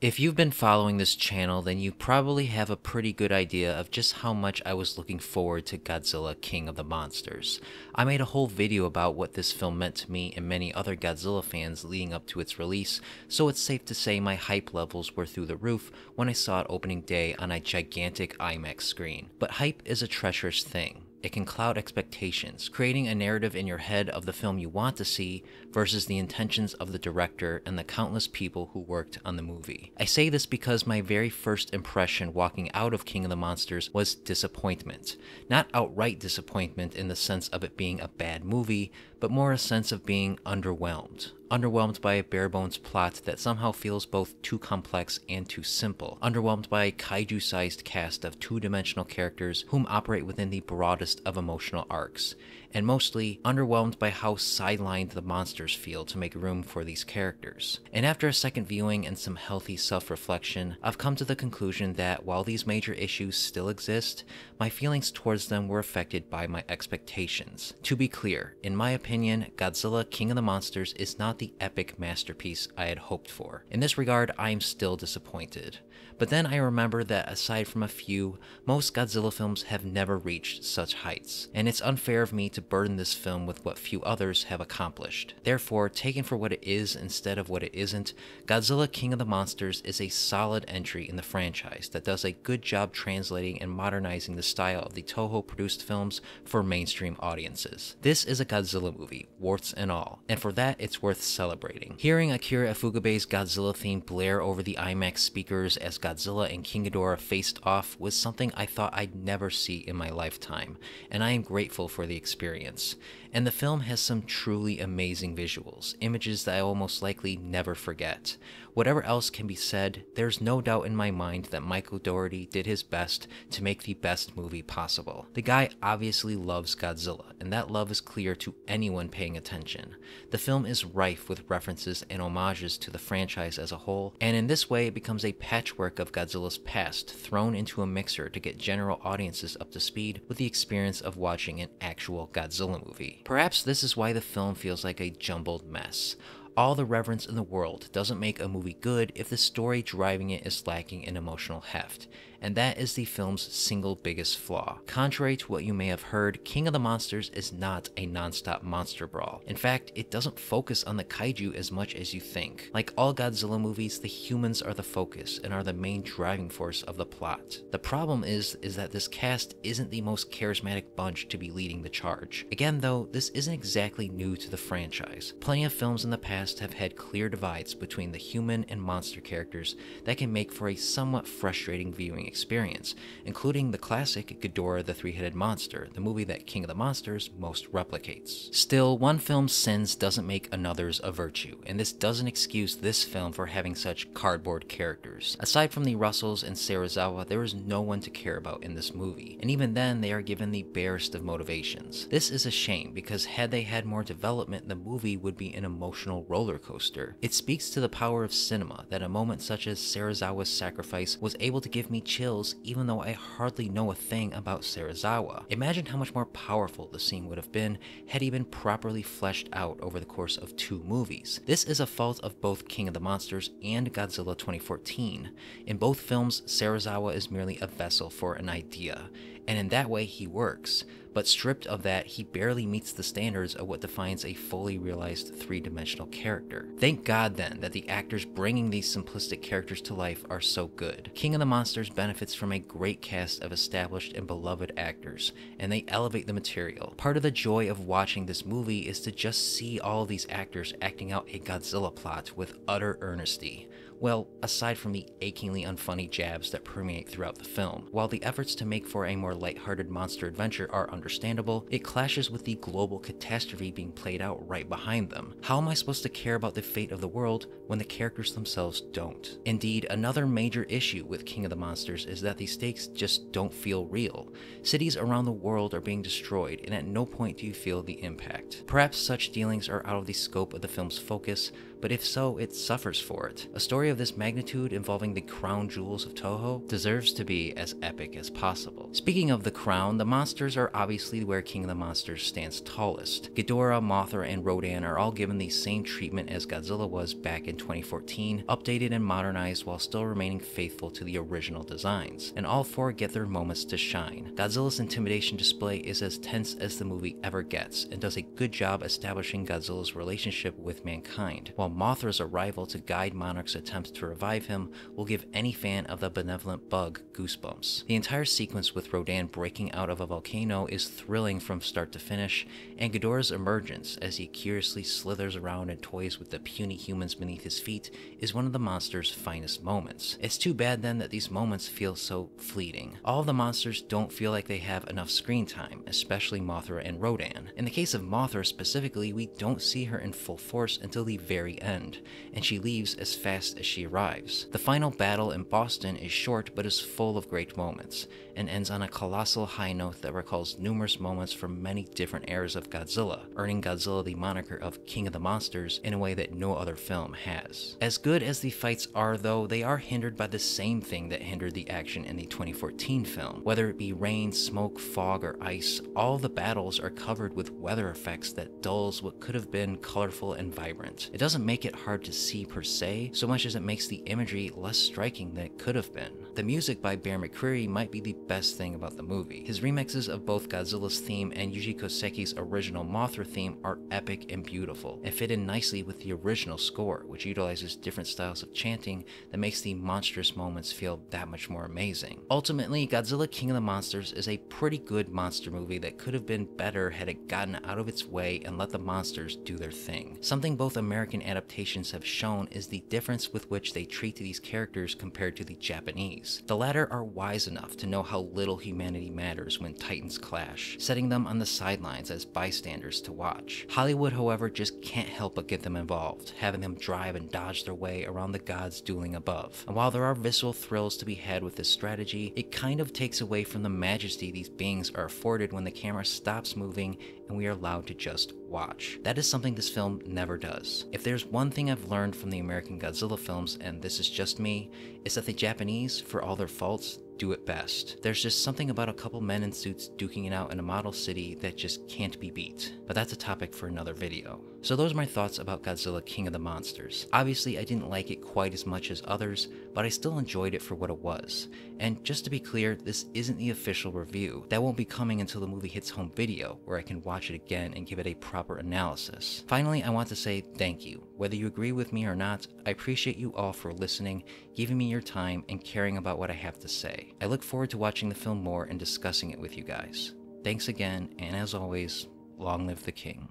If you've been following this channel, then you probably have a pretty good idea of just how much I was looking forward to Godzilla: King of the Monsters. I made a whole video about what this film meant to me and many other Godzilla fans leading up to its release, so it's safe to say my hype levels were through the roof when I saw it opening day on a gigantic IMAX screen. But hype is a treacherous thing. It can cloud expectations, creating a narrative in your head of the film you want to see versus the intentions of the director and the countless people who worked on the movie. I say this because my very first impression walking out of King of the Monsters was disappointment. Not outright disappointment in the sense of it being a bad movie, but more a sense of being underwhelmed. Underwhelmed by a bare-bones plot that somehow feels both too complex and too simple. Underwhelmed by a kaiju-sized cast of two-dimensional characters whom operate within the broadest of emotional arcs. And mostly, underwhelmed by how sidelined the monsters feel to make room for these characters. And after a second viewing and some healthy self-reflection, I've come to the conclusion that while these major issues still exist, my feelings towards them were affected by my expectations. To be clear, in my opinion, Godzilla: King of the Monsters is not the epic masterpiece I had hoped for. In this regard, I am still disappointed. But then I remember that aside from a few, most Godzilla films have never reached such heights, and it's unfair of me to burden this film with what few others have accomplished. Therefore, taken for what it is instead of what it isn't, Godzilla: King of the Monsters is a solid entry in the franchise that does a good job translating and modernizing the style of the Toho-produced films for mainstream audiences. This is a Godzilla movie, warts and all, and for that it's worth celebrating. Hearing Akira Ifugabe's Godzilla theme blare over the IMAX speakers as Godzilla and King Ghidorah faced off was something I thought I'd never see in my lifetime, and I am grateful for the experience. And the film has some truly amazing visuals, images that I will most likely never forget. Whatever else can be said, there's no doubt in my mind that Michael Dougherty did his best to make the best movie possible. The guy obviously loves Godzilla, and that love is clear to anyone paying attention. The film is rife with references and homages to the franchise as a whole, and in this way it becomes a patchwork of Godzilla's past thrown into a mixer to get general audiences up to speed with the experience of watching an actual Godzilla movie. Perhaps this is why the film feels like a jumbled mess. All the reverence in the world doesn't make a movie good if the story driving it is lacking in emotional heft, and that is the film's single biggest flaw. Contrary to what you may have heard, King of the Monsters is not a non-stop monster brawl. In fact, it doesn't focus on the kaiju as much as you think. Like all Godzilla movies, the humans are the focus and are the main driving force of the plot. The problem is that this cast isn't the most charismatic bunch to be leading the charge. Again though, this isn't exactly new to the franchise. Plenty of films in the past have had clear divides between the human and monster characters that can make for a somewhat frustrating viewing experience, including the classic Ghidorah the Three-Headed Monster, the movie that King of the Monsters most replicates. Still, one film's sins doesn't make another's a virtue, and this doesn't excuse this film for having such cardboard characters. Aside from the Russells and Serizawa, there is no one to care about in this movie, and even then they are given the barest of motivations. This is a shame, because had they had more development, the movie would be an emotional roller coaster. It speaks to the power of cinema that a moment such as Serizawa's sacrifice was able to give me chills even though I hardly know a thing about Serizawa. Imagine how much more powerful the scene would have been had he been properly fleshed out over the course of two movies. This is a fault of both King of the Monsters and Godzilla 2014. In both films, Serizawa is merely a vessel for an idea, and in that way he works. But stripped of that, he barely meets the standards of what defines a fully realized three-dimensional character. Thank God then that the actors bringing these simplistic characters to life are so good. King of the Monsters benefits from a great cast of established and beloved actors, and they elevate the material. Part of the joy of watching this movie is to just see all of these actors acting out a Godzilla plot with utter earnestness. Well, aside from the achingly unfunny jabs that permeate throughout the film. While the efforts to make for a more lighthearted monster adventure are understandable, it clashes with the global catastrophe being played out right behind them. How am I supposed to care about the fate of the world when the characters themselves don't? Indeed, another major issue with King of the Monsters is that the stakes just don't feel real. Cities around the world are being destroyed, and at no point do you feel the impact. Perhaps such dealings are out of the scope of the film's focus, but if so, it suffers for it. A story story of this magnitude involving the crown jewels of Toho deserves to be as epic as possible. Speaking of the crown, the monsters are obviously where King of the Monsters stands tallest. Ghidorah, Mothra, and Rodan are all given the same treatment as Godzilla was back in 2014, updated and modernized while still remaining faithful to the original designs, and all four get their moments to shine. Godzilla's intimidation display is as tense as the movie ever gets, and does a good job establishing Godzilla's relationship with mankind, while Mothra's arrival to guide Monarch's attempts to revive him will give any fan of the benevolent bug goosebumps. The entire sequence with Rodan breaking out of a volcano is thrilling from start to finish, and Ghidorah's emergence, as he curiously slithers around and toys with the puny humans beneath his feet, is one of the monster's finest moments. It's too bad then that these moments feel so fleeting. All the monsters don't feel like they have enough screen time, especially Mothra and Rodan. In the case of Mothra specifically, we don't see her in full force until the very end, and she leaves as fast as she arrives. The final battle in Boston is short but is full of great moments, and ends on a colossal high note that recalls numerous moments from many different eras of Godzilla, earning Godzilla the moniker of King of the Monsters in a way that no other film has. As good as the fights are though, they are hindered by the same thing that hindered the action in the 2014 film. Whether it be rain, smoke, fog, or ice, all the battles are covered with weather effects that dulls what could have been colorful and vibrant. It doesn't make it hard to see per se, so much as it makes the imagery less striking than it could have been. The music by Bear McCreary might be the best thing about the movie. His remixes of both Godzilla's theme and Yuji Koseki's original Mothra theme are epic and beautiful, and fit in nicely with the original score, which utilizes different styles of chanting that makes the monstrous moments feel that much more amazing. Ultimately, Godzilla: King of the Monsters is a pretty good monster movie that could have been better had it gotten out of its way and let the monsters do their thing. Something both American adaptations have shown is the difference with which they treat these characters compared to the Japanese. The latter are wise enough to know how little humanity matters when titans clash, setting them on the sidelines as bystanders to watch. Hollywood, however, just can't help but get them involved, having them drive and dodge their way around the gods dueling above. And while there are visceral thrills to be had with this strategy, it kind of takes away from the majesty these beings are afforded when the camera stops moving and we are allowed to just watch. That is something this film never does. If there's one thing I've learned from the American Godzilla films, and this is just me, is that the Japanese, for all their faults, do it best. There's just something about a couple men in suits duking it out in a model city that just can't be beat. But that's a topic for another video. So those are my thoughts about Godzilla: King of the Monsters. Obviously, I didn't like it quite as much as others, but I still enjoyed it for what it was. And just to be clear, this isn't the official review. That won't be coming until the movie hits home video, where I can watch it again and give it a proper analysis. Finally, I want to say thank you. Whether you agree with me or not, I appreciate you all for listening, giving me your time, and caring about what I have to say. I look forward to watching the film more and discussing it with you guys. Thanks again, and as always, long live the king.